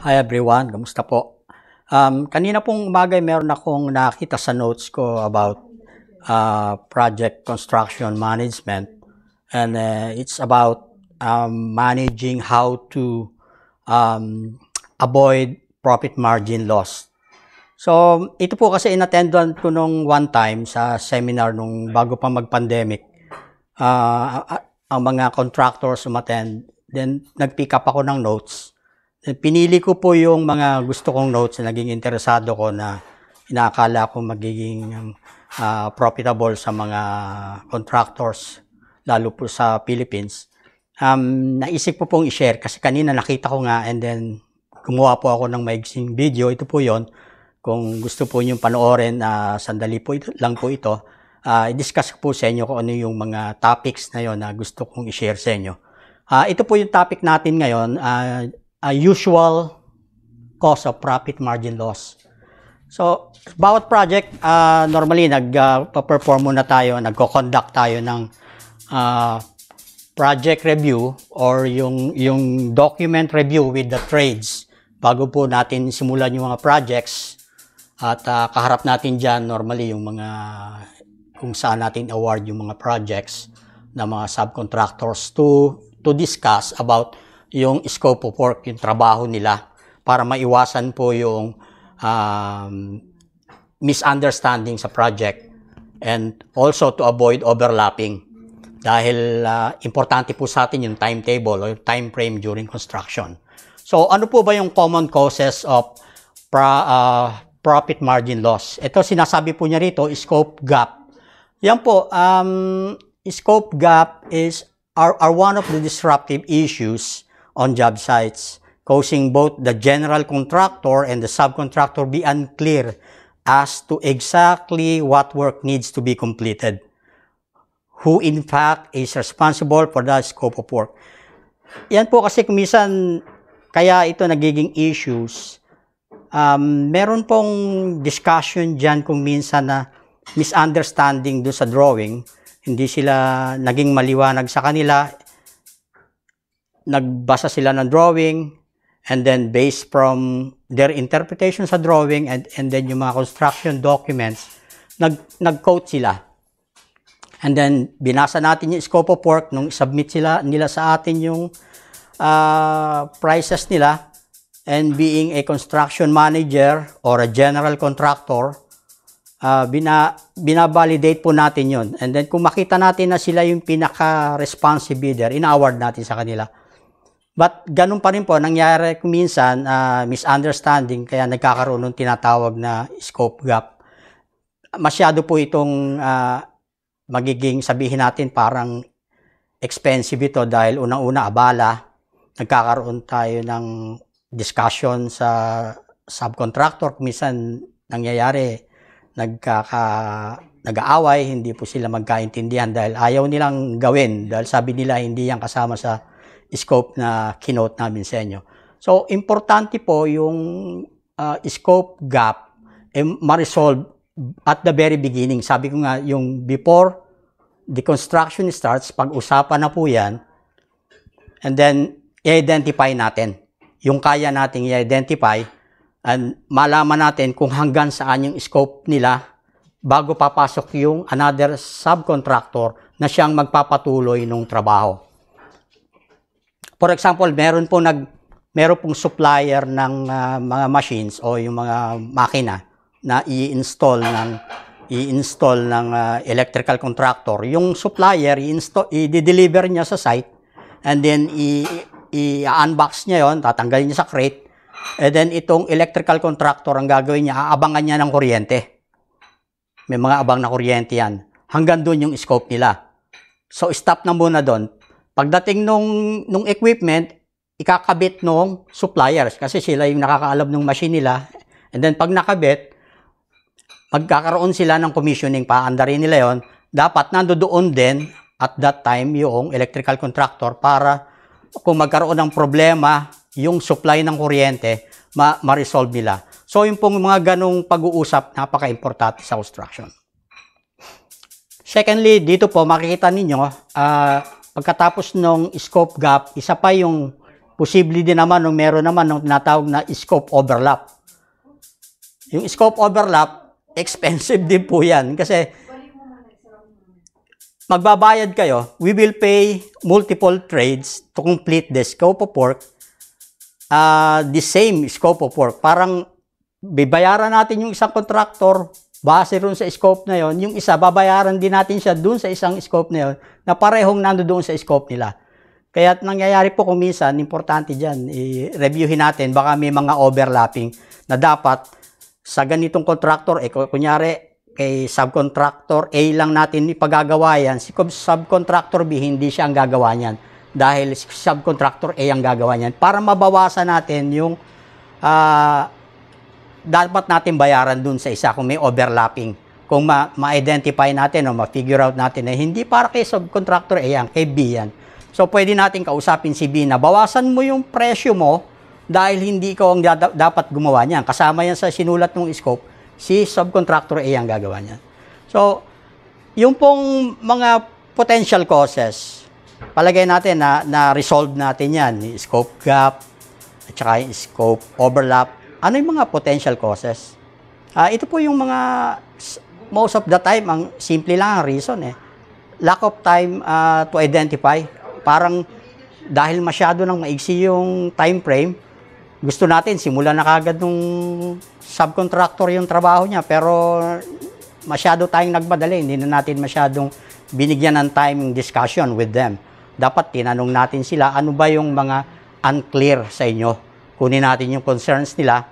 Hi everyone, kamusta po? Kanina pong umaga meron akong nakita sa notes ko about project construction management, and it's about managing how to avoid profit margin loss. So ito po kasi inattendan ko nung one time sa seminar nung bago pa mag-pandemic. Ang mga contractors umattend, then nag-pick up ako ng notes. Pinili ko po yung mga gusto kong notes na naging interesado ko na inaakala ko magiging profitable sa mga contractors, lalo po sa Philippines. Naisip po pong i-share kasi kanina nakita ko nga, and then gumawa po ako ng maigsing video. Ito po yon. Kung gusto po nyo panoorin, sandali po ito, lang po ito. I-discuss ko po sa inyo kung ano yung mga topics na yon na gusto kong i-share sa inyo. Ito po yung topic natin ngayon. A usual cause of profit margin loss. So, bawat project, normally, nag-perform muna tayo, nag-conduct tayo ng project review or yung document review with the trades bago po natin simulan yung mga projects. At kaharap natin dyan, normally, yung mga kung saan natin award yung mga projects na mga subcontractors to discuss about yung scope of work, yung trabaho nila, para maiwasan po yung misunderstanding sa project, and also to avoid overlapping dahil importante po sa atin yung timetable o yung time frame during construction. So ano po ba yung common causes of profit margin loss? Ito sinasabi po niya rito, scope gap. Yan po, scope gap are one of the disruptive issues on job sites, causing both the general contractor and the subcontractor be unclear as to exactly what work needs to be completed, who in fact is responsible for the scope of work. Yan po kasi kumisan, kaya ito nagiging issues. Meron pong discussion dyan kung minsan na misunderstanding doon sa drawing, hindi sila naging maliwanag sa kanila, nagbasa sila ng drawing, and then based from their interpretation sa drawing and then yung mga construction documents, nag-quote sila. And then, binasa natin yung scope of work nung submit sila nila sa atin yung prices nila. And being a construction manager or a general contractor, binabalidate po natin yun. And then, kung makita natin na sila yung pinaka-responsive bidder, ina-award natin sa kanila. But ganun pa rin po, nangyari kuminsan misunderstanding, kaya nagkakaroon ng tinatawag na scope gap. Masyado po itong magiging, sabihin natin, parang expensive ito dahil unang-una abala. Nagkakaroon tayo ng discussion sa subcontractor. Kuminsan nangyayari, nag-aaway, hindi po sila magkaintindihan dahil ayaw nilang gawin. Dahil sabi nila hindi yan kasama sa scope na keynote namin sa inyo. So, importante po yung scope gap ma-resolve at the very beginning. Sabi ko nga, yung before the construction starts, pag-usapan na po yan, and then i-identify natin. Yung kaya nating i-identify, and malaman natin kung hanggang saan yung scope nila bago papasok yung another subcontractor na siyang magpapatuloy ng trabaho. For example, meron pong supplier ng mga machines o yung mga makina na i-install ng electrical contractor. Yung supplier, i-deliver niya sa site, and then i-unbox niya yon, tatanggalin niya sa crate, and then itong electrical contractor ang gagawin niya, aabangan niya ng kuryente. May mga abang na kuryente yan. Hanggang doon yung scope nila. So, stop na muna doon. Pagdating nung equipment, ikakabit nung suppliers kasi sila yung nakakaalam ng machine nila. And then pag nakabit, magkakaroon sila ng commissioning, paandarin nila yon. Dapat nandoon din at that time yung electrical contractor para kung magkaroon ng problema yung supply ng kuryente, ma-resolve nila. So yung pong mga ganong pag-uusap, napaka-importante sa construction. Secondly, dito po makikita ninyo, pagkatapos ng scope gap, isa pa yung Posible din naman nung meron naman ng tinatawag na scope overlap. Yung scope overlap, expensive din po yan. Kasi magbabayad kayo, we will pay multiple trades to complete the scope of work, the same scope of work. Parang bibayaran natin yung isang contractor base rin sa scope na yon. Yung isa, babayaran din natin siya dun sa isang scope na yon na parehong nandoon sa scope nila. Kaya nangyayari po kung minsan, importante dyan, i-reviewin natin, baka may mga overlapping na dapat sa ganitong contractor, kunyari kay subcontractor A lang natin ipagagawa yan, si subcontractor B hindi siya ang gagawa niyan dahil si subcontractor A ang gagawa niyan para mabawasan natin yung dapat natin bayaran dun sa isa kung may overlapping. Kung ma-identify natin o ma-figure out natin na hindi para kay subcontractor A yan, kay B yan. So, pwede natin kausapin si B na bawasan mo yung presyo mo dahil hindi ikaw ang dapat gumawa niyan. Kasama yan sa sinulat ng scope, si subcontractor A ang gagawa niyan. So, yung pong mga potential causes, palagay natin na-resolve natin yan. Scope gap, at saka scope overlap. Ano yung mga potential causes? Ito po yung mga, most of the time, ang simple lang ang reason eh. Lack of time to identify. Parang dahil masyado nang maigsi yung time frame, gusto natin simulan na kagad nung subcontractor yung trabaho niya, pero masyado tayong nagmadali, hindi na natin masyadong binigyan ng time discussion with them. Dapat tinanong natin sila, ano ba yung mga unclear sa inyo? Kunin natin yung concerns nila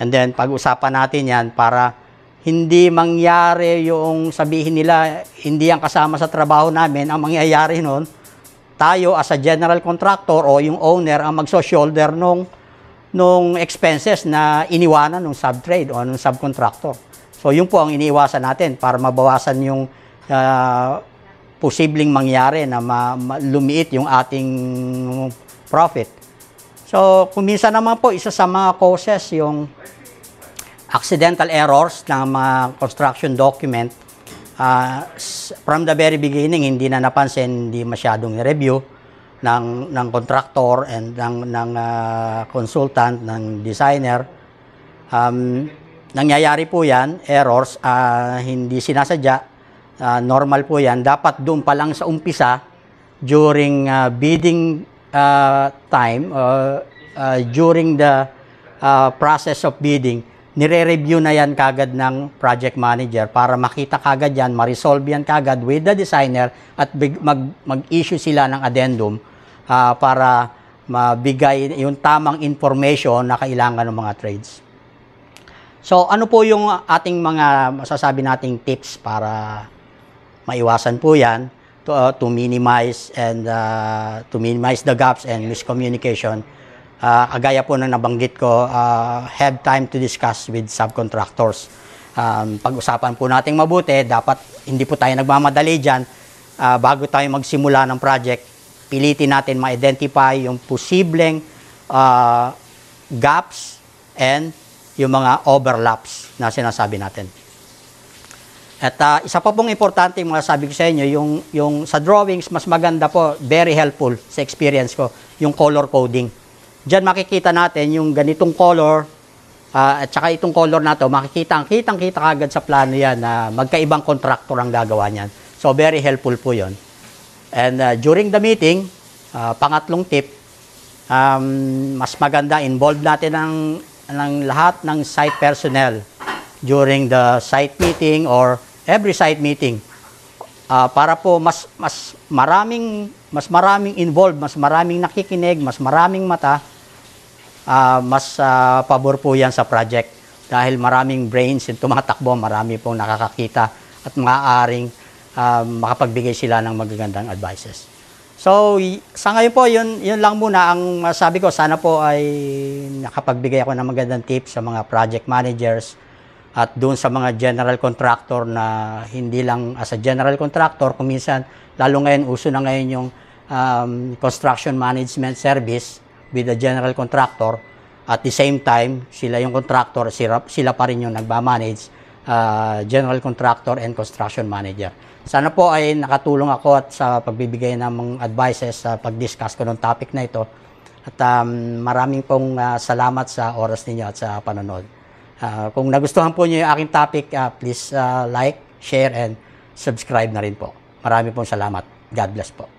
and then pag-usapan natin yan para hindi mangyari yung sabihin nila, hindi ang kasama sa trabaho namin, ang mangyayari noon, tayo as a general contractor o yung owner ang magso-shoulder nung expenses na iniwanan ng subtrade o ng subcontractor. So, yun po ang iniiwasan natin para mabawasan yung posibleng mangyari na lumiit yung ating profit. So, kung minsan naman po, isa sa mga causes yung accidental errors ng mga construction document. From the very beginning, hindi na napansin, hindi masyadong i-review ng contractor and ng consultant, ng designer. Nangyayari po yan, errors, hindi sinasadya, normal po yan. Dapat doon pa lang sa umpisa, during bidding time, during the process of bidding, nire-review na yan kagad ng project manager para makita kagad yan, ma-resolve yan kagad with the designer at mag-issue sila ng addendum para mabigay yung tamang information na kailangan ng mga trades. So, ano po yung ating mga masasabi nating tips para maiwasan po yan to minimize the gaps and miscommunication? Kagaya po nang nabanggit ko, have time to discuss with subcontractors. Pag-usapan po natin mabuti, dapat hindi po tayo nagmamadali dyan. Bago tayo magsimula ng project, pilitin natin ma-identify yung posibleng gaps and yung mga overlaps na sinasabi natin. At isa pa pong importante yung masasabi ko sa inyo, yung sa drawings, mas maganda po, very helpful sa experience ko, yung color coding. Diyan makikita natin yung ganitong color at saka itong color na to, makikita agad sa plano yan na magkaibang contractor ang gagawa niyan. So, very helpful po yon. And during the meeting, pangatlong tip, mas maganda, involve natin ng lahat ng site personnel during the site meeting or every site meeting. Para po mas maraming involved, mas maraming nakikinig, mas maraming mata, mas pabor po yan sa project dahil maraming brains yung tumatakbo, marami pong nakakakita at maaaring makapagbigay sila ng magagandang advices. So, sa ngayon po, yun lang muna ang masabi ko. Sana po ay nakapagbigay ako ng magandang tips sa mga project managers at doon sa mga general contractor na hindi lang as a general contractor, kung minsan, lalo ngayon, uso na ngayon yung construction management service with the general contractor. At the same time, sila yung contractor, sila pa rin yung nagmamanage, general contractor and construction manager. Sana po ay nakatulong ako at sa pagbibigay ng mga advices sa pag-discuss ko ng topic na ito. At maraming pong salamat sa oras ninyo at sa panonood. Kung nagustuhan po niyo yung aking topic, please like, share, and subscribe na rin po. Marami pong salamat. God bless po.